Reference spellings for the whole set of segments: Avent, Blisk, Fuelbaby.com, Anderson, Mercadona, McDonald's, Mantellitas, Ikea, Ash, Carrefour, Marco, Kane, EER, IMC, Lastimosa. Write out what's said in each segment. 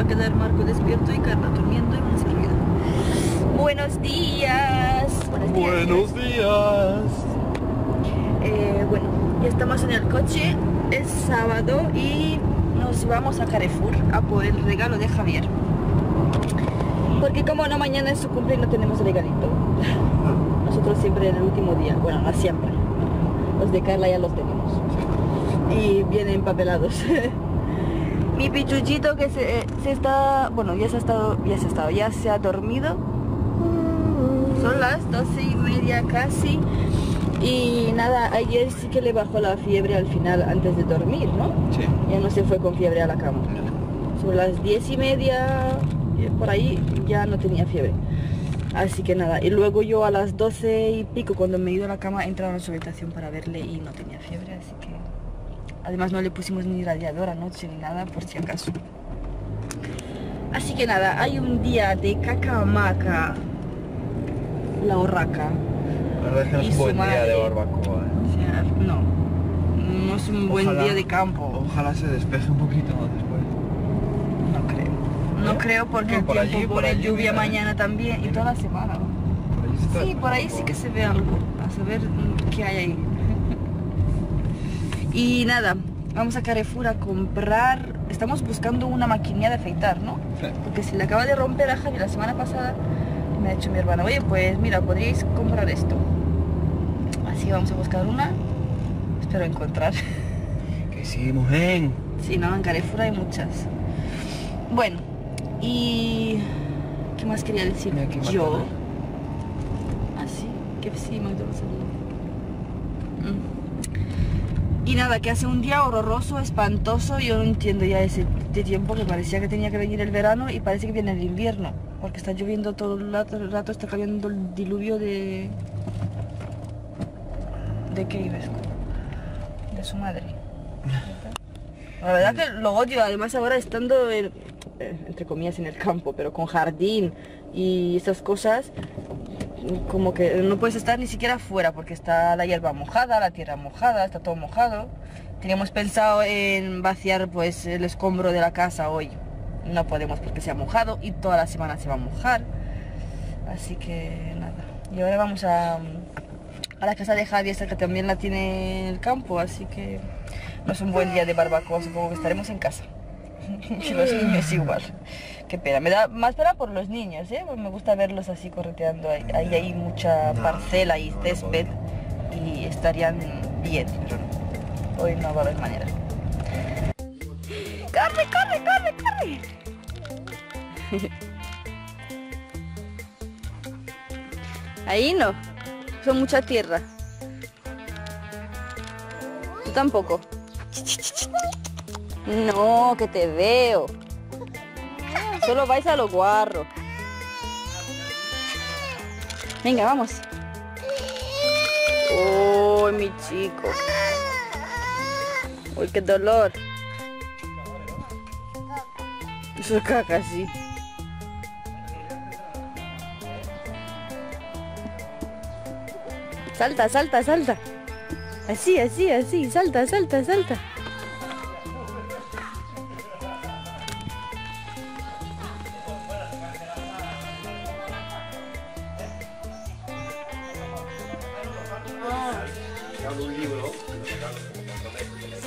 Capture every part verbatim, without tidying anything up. va a quedar Marco despierto y Carla durmiendo y muy servida. Buenos días. Buenos días. Buenos días. Eh, bueno, ya estamos en el coche. Es sábado y nos vamos a Carrefour a por el regalo de Javier. Porque como no mañana es su cumple y no tenemos regalito. Nosotros siempre en el último día. Bueno, no siempre. Los de Carla ya los tenemos. Y vienen empapelados. Mi pichuchito que se, se está... Bueno, ya se ha estado... Ya se ha estado... Ya se ha dormido. Son las doce y media casi. Y nada, ayer sí que le bajó la fiebre al final antes de dormir, ¿no? Sí. Ya no se fue con fiebre a la cama. Son las diez y media... Por ahí ya no tenía fiebre. Así que nada. Y luego yo a las doce y pico, cuando me he ido a la cama, he entrado a su habitación para verle y no tenía fiebre, así que... Además no le pusimos ni radiador anoche ni nada, por si acaso. Así que nada, hay un día de cacamaca. La horraca. La verdad es que no es un buen día de barbacoa, ¿eh? O sea, no. No es un buen día de campo. Ojalá se despeje un poquito más después. No creo. No creo porque el tiempo pone lluvia mañana también y toda la semana. Sí, por ahí sí que se ve algo. A saber qué hay ahí. Y nada, vamos a Carrefour a comprar. Estamos buscando una maquinilla de afeitar, ¿no? Sí. Porque se le acaba de romper a Javi la semana pasada. Me ha dicho mi hermana, oye, pues mira, podríais comprar esto. Así vamos a buscar una. Espero encontrar. Que sí, mujer. Sí, no, en Carrefour hay muchas. Bueno, y... ¿Qué más quería decir? Mira, ¿qué yo? Así, ah, que sí, McDonald's. Mm. Y nada, que hace un día horroroso, espantoso. Yo no entiendo ya ese tiempo que parecía que tenía que venir el verano y parece que viene el invierno. Porque está lloviendo todo el rato, el rato está cayendo el diluvio de... ¿De qué ibesco? De su madre. La verdad que lo odio, además ahora estando, en, entre comillas, en el campo, pero con jardín y esas cosas... Como que no puedes estar ni siquiera afuera porque está la hierba mojada, la tierra mojada, está todo mojado. Teníamos pensado en vaciar pues el escombro de la casa hoy. No podemos porque se ha mojado y toda la semana se va a mojar. Así que nada. Y ahora vamos a, a la casa de Javi, esa que también la tiene en el campo. Así que no es un buen día de barbacoa, supongo que estaremos en casa. Y los niños igual. Qué pena, me da más pena por los niños, ¿eh? Me gusta verlos así correteando. Ahí hay, hay, hay mucha parcela y césped y estarían bien, pero hoy no va a haber manera. ¡Corre, corre, corre, corre! Ahí no, son mucha tierra. Tú tampoco. No, que te veo. Solo vais a los guarros. Venga, vamos. ¡Oh, mi chico! ¡Uy, qué dolor! Eso es caca, sí. Salta, salta, salta. Así, así, así. Salta, salta, salta.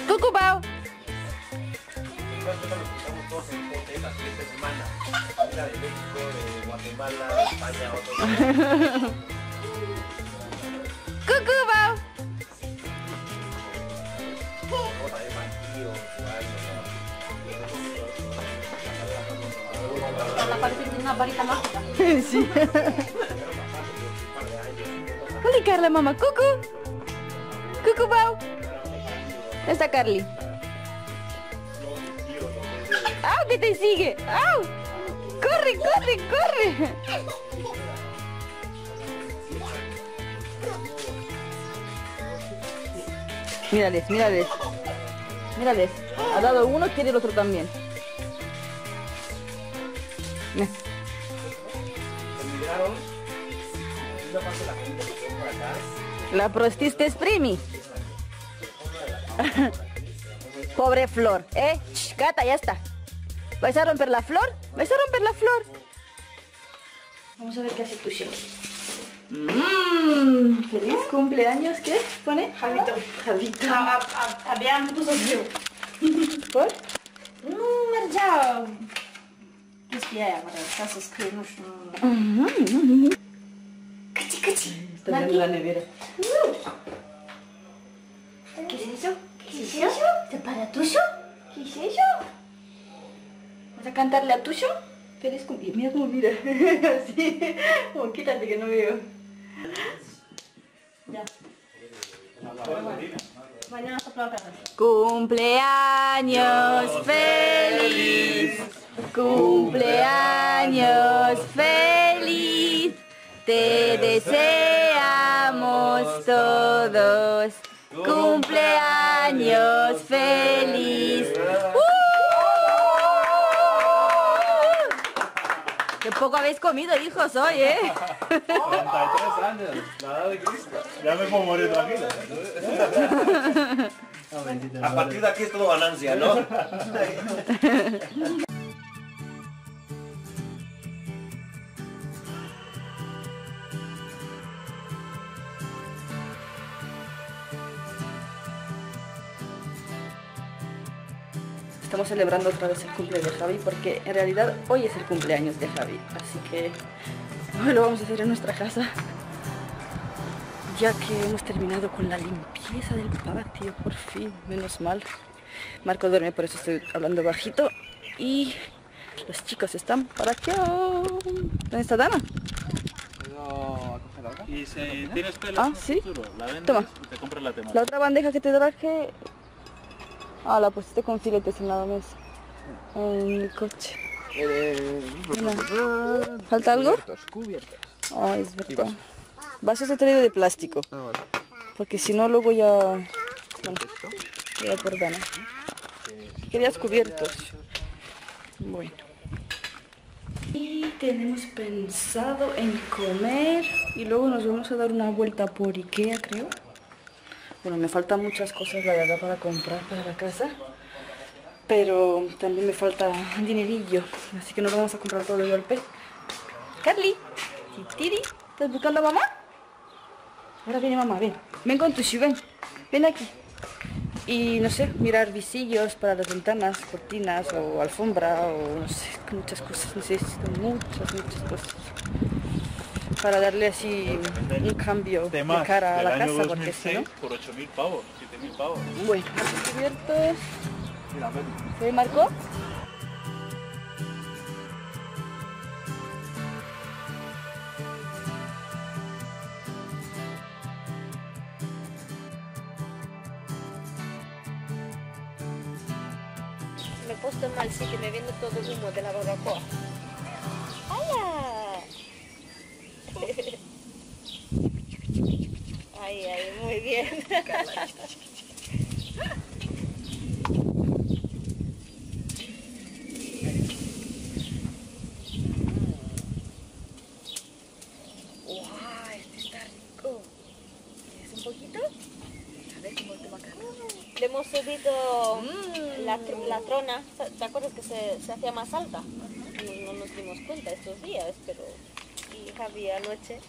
Cucumbao. Cucumbao. La parte de una varita mágica. Sí. Hola, Carla, mamá. Cucu. Cucumbao. Está Carly. ¡Au, que te sigue! ¡Au! ¡Corre, corre, corre! Mírales, mírales. Mírales. Ha dado uno, quiere el otro también. Mira. La prostiste es primi. Pobre Flor, eh, Ch, gata, ya está. ¿Vais a romper la flor? ¿Vais a romper la flor? Vamos a ver qué hace tu show. Mmm, feliz cumpleaños, ¿qué pone? Javito. Javito. Habían puso yo. ¿Por? Mmm, chao. Es que ya, para casos que no son. Cachi, cachi. Está en la nevera. ¿Qué es eso? ¿Qué es eso? ¿Te para tuyo? ¿Qué es eso? ¿Vas a cantarle a tuyo? Feliz cumpleaños. Mira cómo mira. Así. Como quítate que no veo. Ya. Mañana sopla. Cumpleaños feliz. Cumpleaños feliz. Te deseamos todos. Cumpleaños feliz. ¡Qué poco habéis comido, hijos, hoy, eh! treinta y tres años, la edad de Cristo. Ya me puedo morir tranquila. A partir de aquí es todo ganancia, ¿no? Estamos celebrando otra vez el cumple de Javi porque en realidad hoy es el cumpleaños de Javi, así que hoy lo vamos a hacer en nuestra casa, ya que hemos terminado con la limpieza del patio, por fin, menos mal. Marco duerme, por eso estoy hablando bajito, y los chicos están para acá. ¿Dónde está Dana? No, y si tienes pelo, ah, ¿sí? Futuro, la vendes, toma. Y te compras la temática. La otra bandeja que te traje... Ah, la pusiste con filetes en la mesa. En el coche. Eh, eh, ¿Falta algo? Cubiertos, cubiertos. Ah, es verdad. Vasos. Vasos he traído de plástico. Ah, vale. Porque si no luego ya... Bueno, ya por ganas. Querías cubiertos. Bueno. Y tenemos pensado en comer. Y luego nos vamos a dar una vuelta por Ikea, creo. Bueno, me faltan muchas cosas, la verdad, para comprar para la casa. Pero también me falta dinerillo. Así que no lo vamos a comprar todo de golpe. Carly, Titiri, ¿estás buscando a mamá? Ahora viene mamá, ven. Ven con Tushi, ven. Ven aquí. Y no sé, mirar visillos para las ventanas, cortinas o alfombra o no sé, muchas cosas. Necesito muchas, muchas cosas. Para darle así un cambio de cara a la casa, porque si no... Por ocho mil pavos, siete mil pavos. Bueno, cubiertos. ¿Se marcó? Me he puesto mal, sí, que me viene todo el humo de la barbacoa. Ay, ay, muy bien. Wow, este está rico. ¿Quieres un poquito? A ver cómo te va a caer. Le hemos subido mm. la, tr la trona. ¿Te acuerdas que se, se hacía más alta? Uh-huh. No, no nos dimos cuenta estos días, pero... Y Javi anoche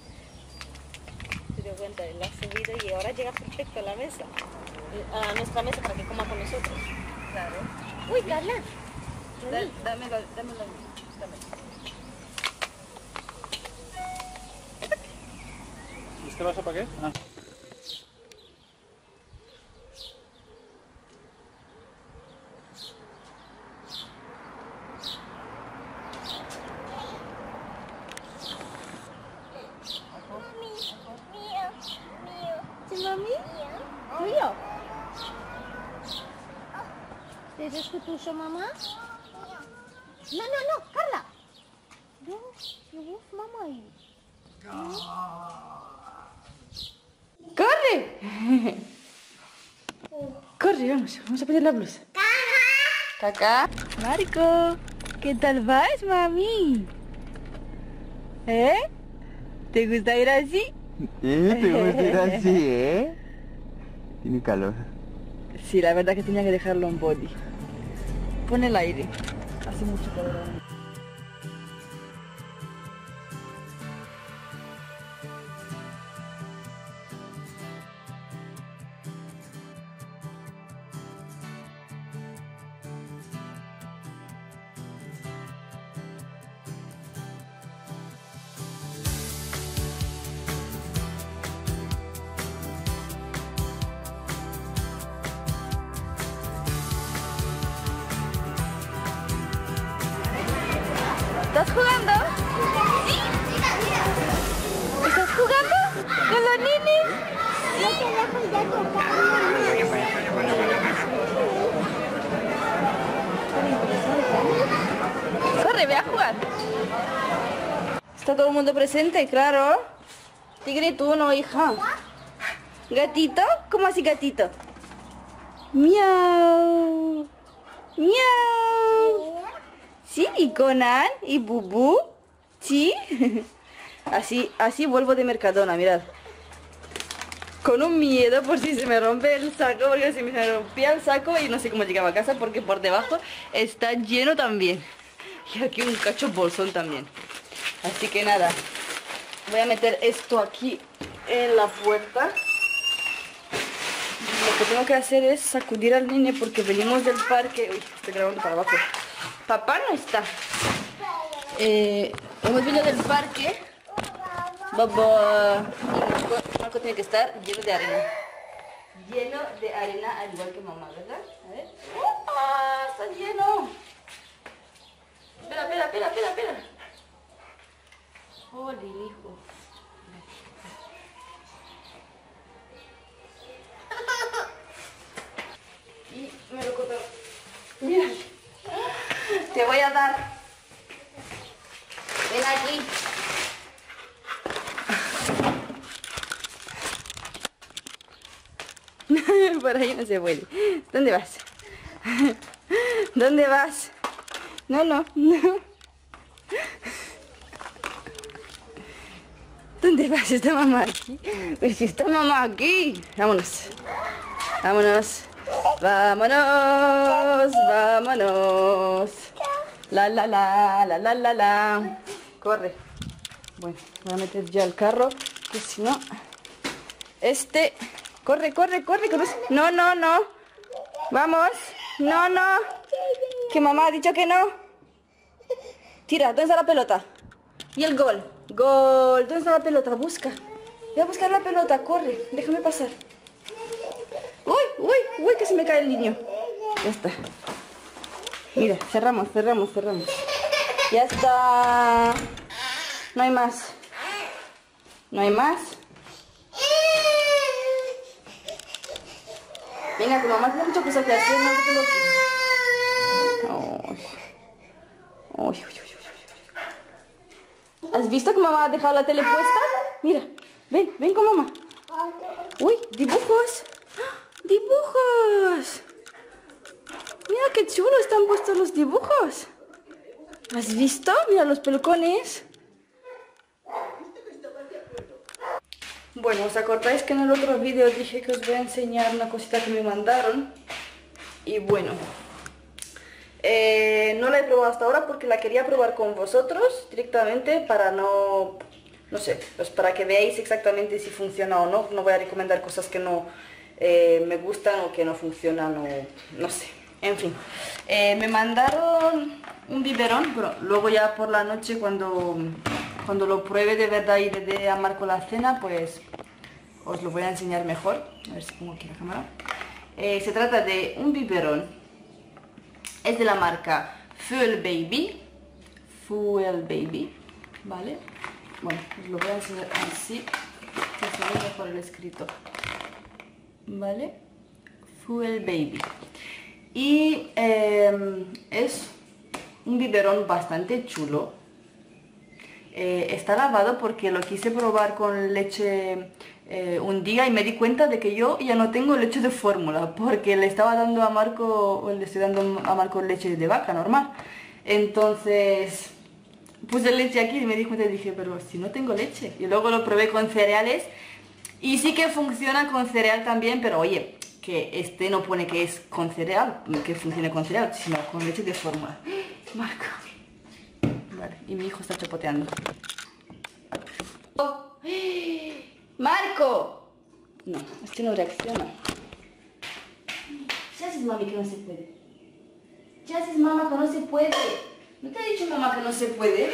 se dio cuenta, la ha subido y ahora llega perfecto a la mesa, a nuestra mesa para que coma con nosotros. Claro. Uy, Carla. Da, dámelo, dámelo, dámelo. ¿Este vaso para qué? Ah. ¿Eres que tuyo, mamá? No, no, no, Carla. Yo, yo, mamá. ¿No? ¡Corre! Corre, vamos, vamos a pedir la blusa. Caca. Marco, ¿qué tal vas, mami? ¿Eh? ¿Te gusta ir así? Sí, te gusta ir así, ¿eh? Tiene calor. Sí, la verdad que tenía que dejarlo en body. Pon el aire. hace mucho calor. ¿Estás jugando? Sí. ¿Estás jugando con los ninis? Sí. Corre, ve a jugar. ¿Está todo el mundo presente? Claro. Tigre, tú no, hija. ¿Gatito? ¿Cómo así gatito? Miau. Miau. Sí, y Conan, y Bubú, sí. Así, así vuelvo de Mercadona, mirad. Con un miedo por si se me rompe el saco, porque se me rompía el saco y no sé cómo llegaba a casa, porque por debajo está lleno también. Y aquí un cacho bolsón también. Así que nada, voy a meter esto aquí en la puerta. Lo que tengo que hacer es sacudir al niño porque venimos del parque. Uy, estoy grabando para abajo. Papá no está. Eh, hemos venido del parque. Papá. Y Marco tiene que estar lleno de arena. Lleno de arena, al igual que mamá, ¿verdad? A ver. ¡Opa! ¡Está lleno! Espera, espera, espera, espera, espera. ¡Joder, hijo! Y me lo cortó. Mira. Te voy a dar. Ven aquí. Por ahí no se puede. ¿Dónde vas? ¿Dónde vas? No, no, no. ¿Dónde vas? ¿Está mamá aquí? Pues si está mamá aquí. Vámonos. Vámonos. Vámonos. Vámonos. La la la la la la la. Corre. Bueno, voy a meter ya el carro, que si no. Este. Corre, corre, corre. No, no, no. Vamos. No, no. Que mamá ha dicho que no. Tira, ¿dónde está la pelota? Y el gol. Gol. ¿Dónde está la pelota? Busca. Voy a buscar la pelota. Corre. Déjame pasar. Uy, uy, uy, que se me cae el niño. Ya está. Mira, cerramos, cerramos, cerramos. Ya está. No hay más. No hay más. Venga, tu mamá tiene muchas cosas que hacer. No, uy, uy, uy. ¿Has visto que mamá ha dejado la tele puesta? Mira, ven, ven con mamá. Uy, dibujos. ¡Dibujos! Mira qué chulo están puestos los dibujos. ¿Has visto? Mira los pelucones. Bueno, ¿os acordáis que en el otro vídeo dije que os voy a enseñar una cosita que me mandaron? Y bueno, eh, no la he probado hasta ahora porque la quería probar con vosotros directamente para no... No sé, pues para que veáis exactamente si funciona o no. No voy a recomendar cosas que no... Eh, me gustan o que no funcionan o no sé, en fin. eh, me mandaron un biberón, pero luego ya por la noche cuando, cuando lo pruebe de verdad y le dé a Marco la cena, pues os lo voy a enseñar mejor. A ver si pongo aquí la cámara. eh, se trata de un biberón, es de la marca Fuelbaby. Fuelbaby, ¿vale? Bueno, os lo voy a enseñar así, que se ve mejor el escrito, ¿vale? Fuelbaby. Y eh, es un biberón bastante chulo. eh, está lavado porque lo quise probar con leche eh, un día y me di cuenta de que yo ya no tengo leche de fórmula, porque le estaba dando a Marco, o le estoy dando a Marco leche de vaca normal. Entonces puse leche aquí y me di cuenta y dije, pero si no tengo leche. Y luego lo probé con cereales. Y sí que funciona con cereal también, pero oye, que este no pone que es con cereal, que funcione con cereal, sino con leche de fórmula. Marco. Vale, y mi hijo está chapoteando. ¡Oh! ¡Marco! No, es que no reacciona. Ya sabes, mami, que no se puede. Ya sabes, mamá, que no se puede. ¿No te ha dicho mamá que no se puede?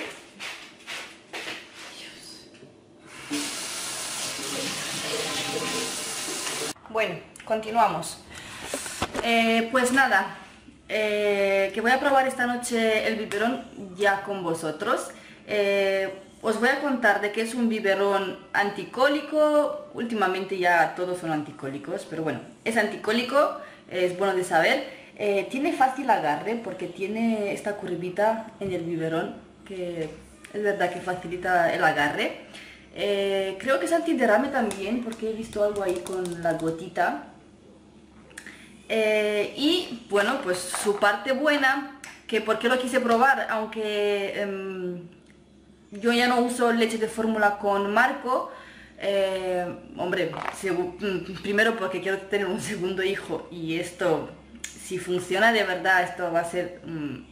Dios. Bueno, continuamos. Eh, pues nada, eh, que voy a probar esta noche el biberón ya con vosotros. Eh, os voy a contar de que es un biberón anticólico. Últimamente ya todos son anticólicos, pero bueno, es anticólico, es bueno de saber. Eh, tiene fácil agarre porque tiene esta curvita en el biberón que es verdad que facilita el agarre. Eh, creo que es antiderrame también porque he visto algo ahí con la gotita. Eh, y bueno, pues su parte buena, que porque lo quise probar, aunque eh, yo ya no uso leche de fórmula con Marco. Eh, hombre, primero porque quiero tener un segundo hijo y esto... Si funciona de verdad, esto va a ser mmm,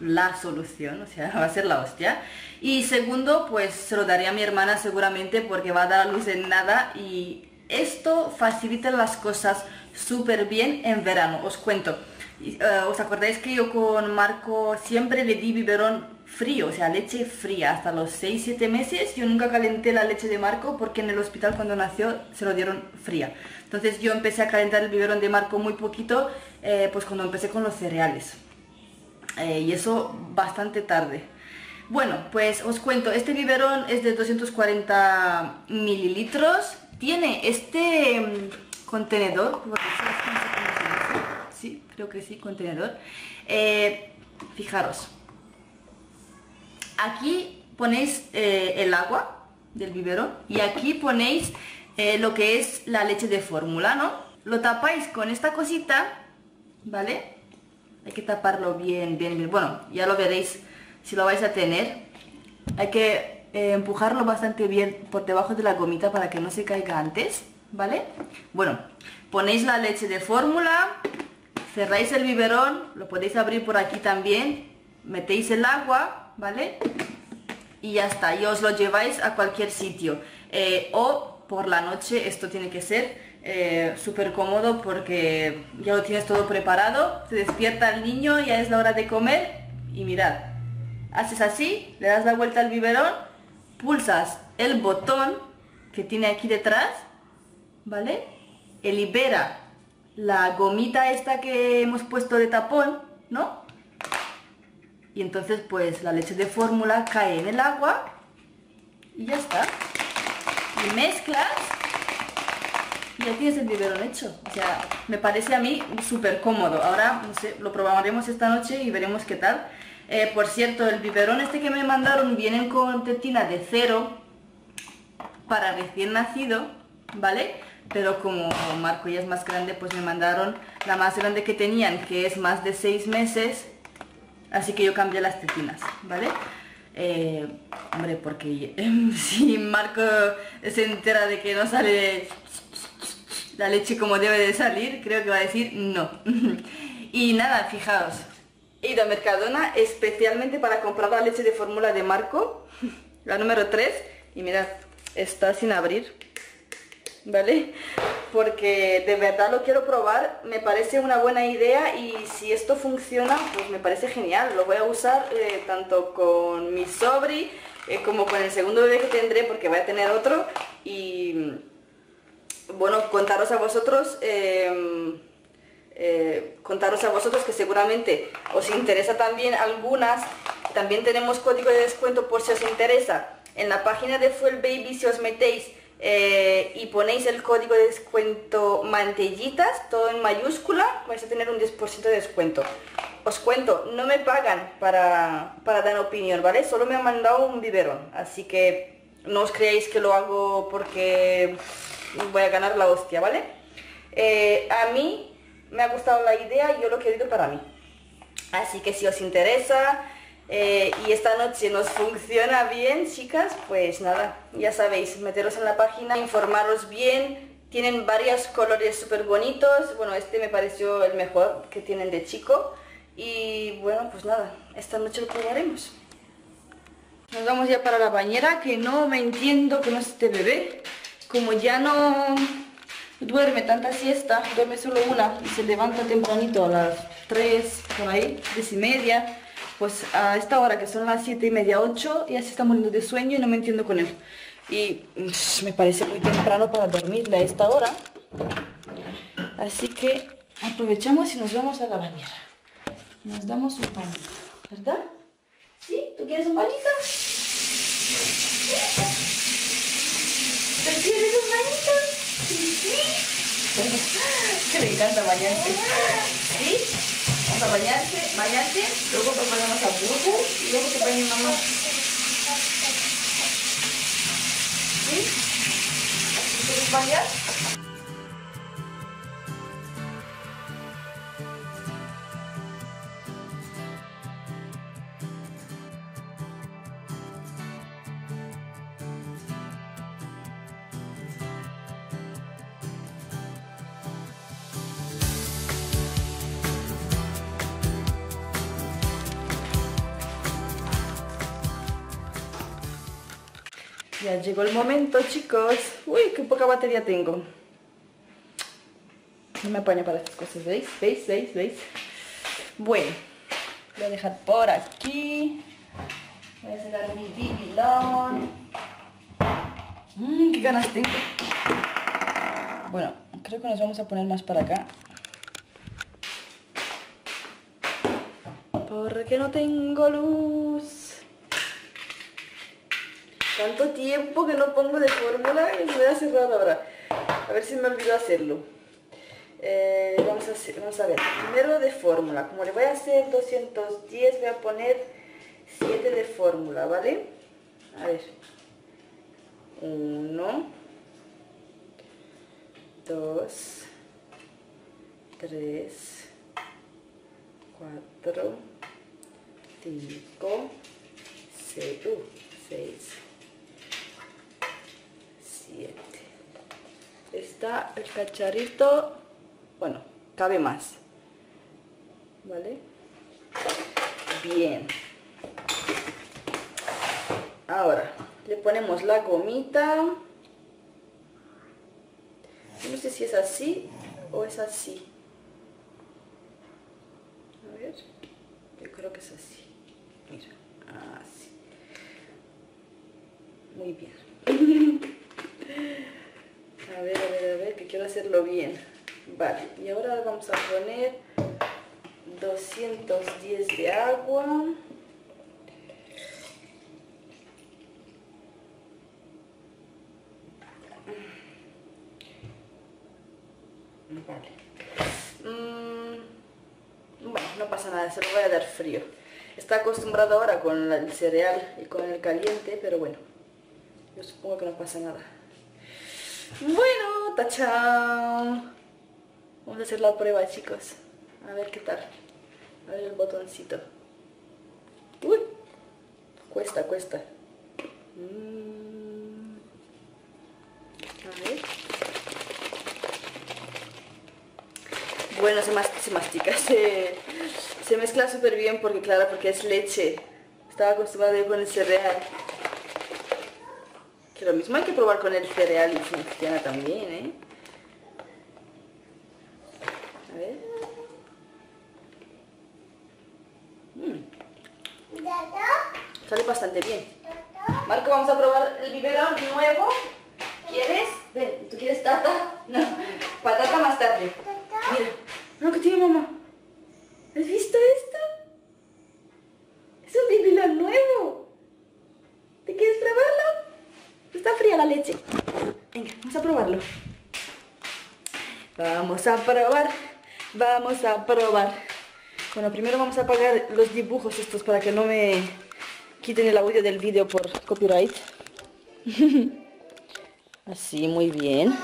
la solución, o sea, va a ser la hostia. Y segundo, pues se lo daré a mi hermana seguramente porque va a dar a luz en nada y esto facilita las cosas súper bien en verano, os cuento. Uh, ¿Os acordáis que yo con Marco siempre le di biberón frío, o sea, leche fría, hasta los seis siete meses? Yo nunca calenté la leche de Marco porque en el hospital cuando nació se lo dieron fría. Entonces yo empecé a calentar el biberón de Marco muy poquito, eh, pues cuando empecé con los cereales. Eh, y eso bastante tarde. Bueno, pues os cuento, este biberón es de doscientos cuarenta mililitros. Tiene este um, contenedor, sí, creo que sí, contenedor. Eh, fijaros, aquí ponéis eh, el agua del biberón y aquí ponéis... Eh, lo que es la leche de fórmula, ¿no? Lo tapáis con esta cosita, ¿vale? Hay que taparlo bien, bien, bien. Bueno, ya lo veréis si lo vais a tener. Hay que eh, empujarlo bastante bien por debajo de la gomita para que no se caiga antes, ¿vale? Bueno, ponéis la leche de fórmula, cerráis el biberón, lo podéis abrir por aquí también, metéis el agua, ¿vale? Y ya está, y os lo lleváis a cualquier sitio. Eh, o... Por la noche esto tiene que ser eh, súper cómodo porque ya lo tienes todo preparado. Se despierta el niño, ya es la hora de comer y mirad, haces así, le das la vuelta al biberón, pulsas el botón que tiene aquí detrás, ¿vale? Y libera la gomita esta que hemos puesto de tapón, ¿no? Y entonces pues la leche de fórmula cae en el agua y ya está. Y mezclas y ya tienes el biberón hecho. O sea, me parece a mí súper cómodo. Ahora, no sé, lo probaremos esta noche y veremos qué tal. Eh, por cierto, el biberón este que me mandaron vienen con tetina de cero para recién nacido, ¿vale? Pero como Marco ya es más grande, pues me mandaron la más grande que tenían, que es más de seis meses. Así que yo cambié las tetinas, ¿vale? Eh, hombre, porque eh, si Marco se entera de que no sale la leche como debe de salir, creo que va a decir no. Y nada, fijaos, he ido a Mercadona especialmente para comprar la leche de fórmula de Marco, la número tres, y mirad, está sin abrir, ¿vale? Porque de verdad lo quiero probar, me parece una buena idea y si esto funciona, pues me parece genial. Lo voy a usar eh, tanto con mi sobri eh, como con el segundo bebé que tendré, porque voy a tener otro. Y bueno, contaros a vosotros, eh, eh, contaros a vosotros que seguramente os interesa también algunas. También tenemos código de descuento por si os interesa. En la página de Fuelbaby, si os metéis, Eh, y ponéis el código de descuento Mantellitas, todo en mayúscula, vais a tener un diez por ciento de descuento. Os cuento, no me pagan para, para dar opinión, ¿vale? Solo me han mandado un biberón, así que no os creáis que lo hago porque voy a ganar la hostia, ¿vale? Eh, a mí me ha gustado la idea y yo lo he querido para mí. Así que si os interesa... Eh, y esta noche nos funciona bien, chicas, pues nada, ya sabéis, meteros en la página, informaros bien. Tienen varios colores súper bonitos. Bueno, este me pareció el mejor que tienen de chico. Y bueno, pues nada, Esta noche lo probaremos. Nos vamos ya para la bañera, que no me entiendo que no esté bebé. Como ya no duerme tanta siesta, duerme solo una y se levanta tempranito a las tres, por ahí, tres y media. Pues a esta hora que son las siete y media, ocho, ya se está muriendo de sueño y no me entiendo con él. Y pff, me parece muy temprano para dormirle a esta hora. Así que aprovechamos y nos vamos a la bañera. Nos damos un palito, ¿verdad? ¿Sí? ¿Tú quieres un palito? ¿Tú quieres un palito? Sí. Me encanta bañarse. ¿Sí? Vamos a bañarse, bañarse, luego preparamos a Bubu y luego se baña mamá. ¿Sí? ¿Quieres bañar? Ya llegó el momento, chicos. Uy, qué poca batería tengo. No me apaño para estas cosas, ¿veis? ¿Veis? ¿Veis? ¿Veis? Bueno, voy a dejar por aquí. Voy a cerrar mi bibilón. Mmm, qué ganas tengo. Bueno, creo que nos vamos a poner más para acá, porque no tengo luz. Tanto tiempo que no pongo de fórmula y lo voy a cerrar ahora. A ver si me olvido hacerlo. Eh, vamos, a hacer, vamos a ver. Primero de fórmula. Como le voy a hacer doscientos diez, voy a poner siete de fórmula, ¿vale? A ver. uno, dos, tres, cuatro, cinco, seis. Está el cacharrito, bueno, cabe más, ¿vale? Bien. Ahora le ponemos la gomita. No sé si es así o es así. A ver, yo creo que es así. Mira, así. Muy bien. A ver, a ver, a ver, que quiero hacerlo bien. Vale, y ahora vamos a poner doscientos diez de agua. Vale. Mm, bueno, no pasa nada, se lo voy a dar frío. Está acostumbrado ahora con el cereal y con el caliente, pero bueno, yo supongo que no pasa nada. Bueno, tachán. Vamos a hacer la prueba, chicos. A ver qué tal. A ver el botoncito. Uy, cuesta, cuesta. Mm. A ver. Bueno, se, mas se mastica, se, se mezcla súper bien porque, claro, porque es leche. Estaba acostumbrada a ir con el cereal. Que lo mismo hay que probar con el cereal y funciona también, ¿eh? A ver. Mm. Sale bastante bien. Marco, vamos a probar el biberón nuevo. ¿Quieres? Ven, ¿tú quieres tata? No, patata más tarde. Mira, lo que tiene mamá. ¿Has visto esto? Es un biberón nuevo. ¿Te quieres probarlo? Está fría la leche. Venga, vamos a probarlo. Vamos a probar. Vamos a probar. Bueno, primero vamos a apagar los dibujos estos para que no me quiten el audio del vídeo por copyright. Así, muy bien.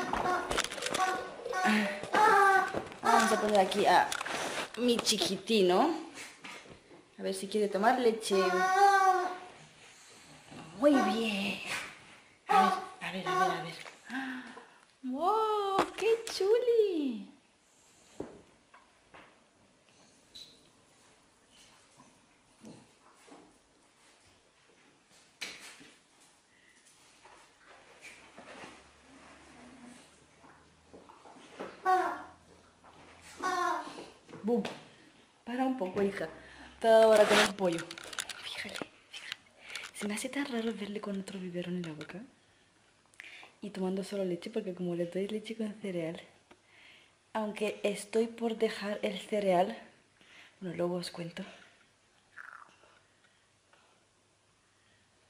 Vamos a poner aquí a mi chiquitino. A ver si quiere tomar leche. Muy bien. A ver, a ver, a ver, a ver. ¡Wow! ¡Qué chuli! Boom. Para un poco, hija. Te ha dado ahora con el pollo. Fíjate, fíjate. Se me hace tan raro verle con otro biberón en la boca. Y tomando solo leche, porque como le doy leche con cereal. Aunque estoy por dejar el cereal. Bueno, luego os cuento.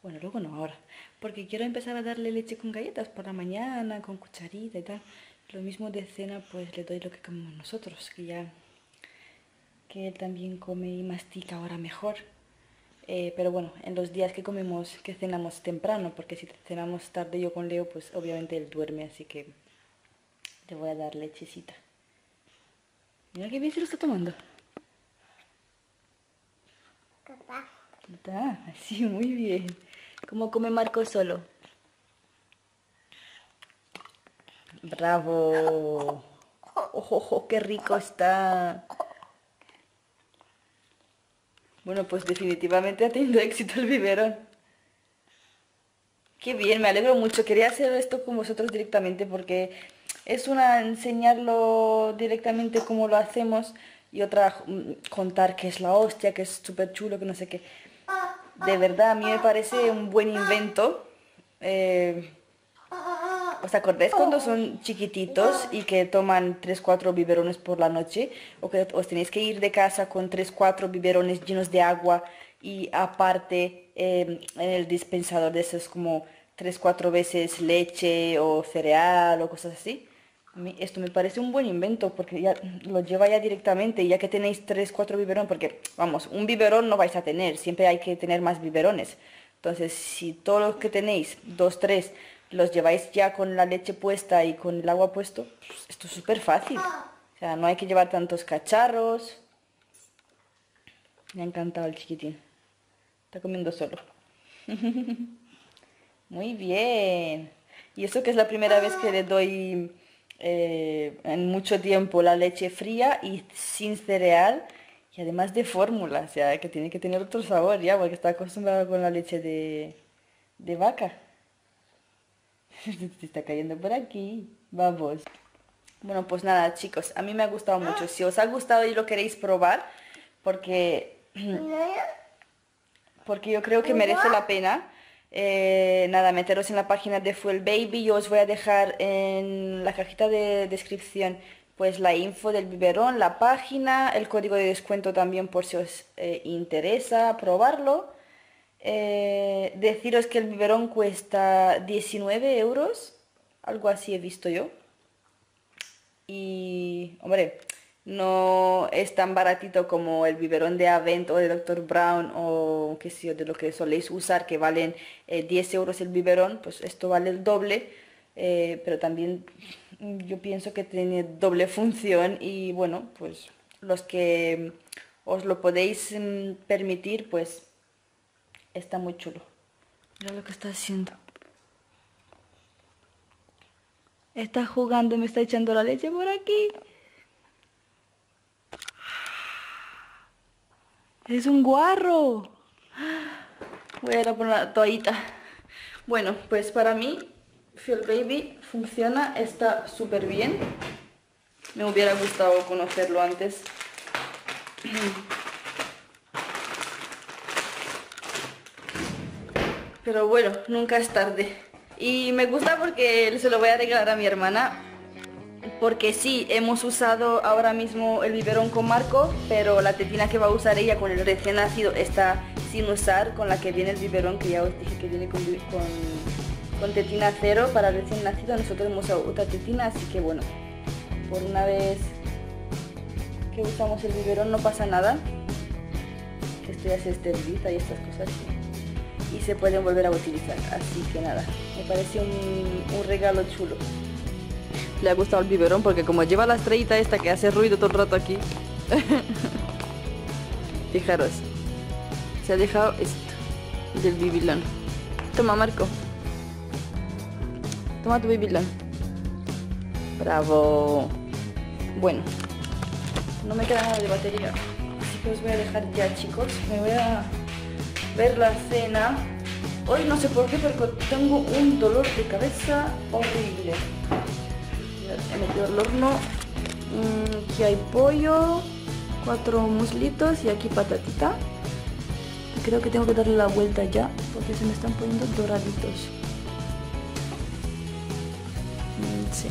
Bueno, luego no, ahora. Porque quiero empezar a darle leche con galletas por la mañana, con cucharita y tal. Lo mismo de cena, pues le doy lo que comemos nosotros, que ya... que él también come y mastica ahora mejor. Eh, pero bueno, en los días que comemos, que cenamos temprano, porque si cenamos tarde yo con Leo, pues obviamente él duerme, así que le voy a dar lechecita. Mira qué bien se lo está tomando. Papá. Está, así, muy bien. ¿Cómo come Marco solo? ¡Bravo! ¡Ojo, ojo, qué rico está! Bueno, pues definitivamente ha tenido éxito el biberón. ¡Qué bien! Me alegro mucho. Quería hacer esto con vosotros directamente porque es una enseñarlo directamente cómo lo hacemos y otra contar que es la hostia, que es súper chulo, que no sé qué. De verdad, a mí me parece un buen invento. Eh, ¿Os acordáis cuando son chiquititos y que toman tres cuatro biberones por la noche? O que os tenéis que ir de casa con tres cuatro biberones llenos de agua y aparte eh, en el dispensador de esos como tres cuatro veces leche o cereal o cosas así? Esto me parece un buen invento porque ya lo lleva ya directamente, ya que tenéis tres cuatro biberones, porque vamos, un biberón no vais a tener, siempre hay que tener más biberones. Entonces, si todos los que tenéis, dos tres, los lleváis ya con la leche puesta y con el agua puesto, pues esto es súper fácil. O sea, no hay que llevar tantos cacharros. Me ha encantado el chiquitín. Está comiendo solo. Muy bien. Y eso que es la primera vez que le doy... Eh, en mucho tiempo la leche fría y sin cereal y además de fórmula, o sea que tiene que tener otro sabor ya, porque está acostumbrado con la leche de, de vaca. Se está cayendo por aquí, vamos. Bueno, pues nada chicos, a mí me ha gustado mucho. Si os ha gustado y lo queréis probar, porque porque yo creo que merece la pena. Eh, nada, meteros en la página de Fuelbaby. Yo os voy a dejar en la cajita de descripción pues la info del biberón, la página, el código de descuento también por si os eh, interesa probarlo. Eh, deciros que el biberón cuesta diecinueve euros, algo así he visto yo. Y hombre, no es tan baratito como el biberón de Avent o de doctor Brown o qué sé yo, de lo que soléis usar, que valen eh, diez euros el biberón, pues esto vale el doble, eh, pero también yo pienso que tiene doble función y bueno, pues los que os lo podéis mm, permitir, pues está muy chulo. Mira lo que está haciendo. Está jugando, me está echando la leche por aquí. ¡Es un guarro! Voy a ir a poner la toallita. Bueno, pues para mí Fuelbaby funciona, está súper bien. Me hubiera gustado conocerlo antes. Pero bueno, nunca es tarde. Y me gusta porque se lo voy a regalar a mi hermana. Porque sí, hemos usado ahora mismo el biberón con Marco, pero la tetina que va a usar ella con el recién nacido está sin usar, con la que viene el biberón, que ya os dije que viene con, con, con tetina cero para el recién nacido. Nosotros hemos usado otra tetina, así que bueno, por una vez que usamos el biberón no pasa nada. Esto ya se esteriliza y estas cosas, y se pueden volver a utilizar, así que nada, me parece un, un regalo chulo. Le ha gustado el biberón porque como lleva la estrellita esta que hace ruido todo el rato aquí. Fijaros, se ha dejado esto del bibilón. Toma Marco, toma tu bibilón. Bravo. Bueno, no me queda nada de batería, así que os voy a dejar ya chicos. Me voy a ver la cena. Hoy no sé por qué, pero tengo un dolor de cabeza horrible. He metido el horno, que hay pollo, cuatro muslitos y aquí patatita. Y creo que tengo que darle la vuelta ya porque se me están poniendo doraditos. Sí.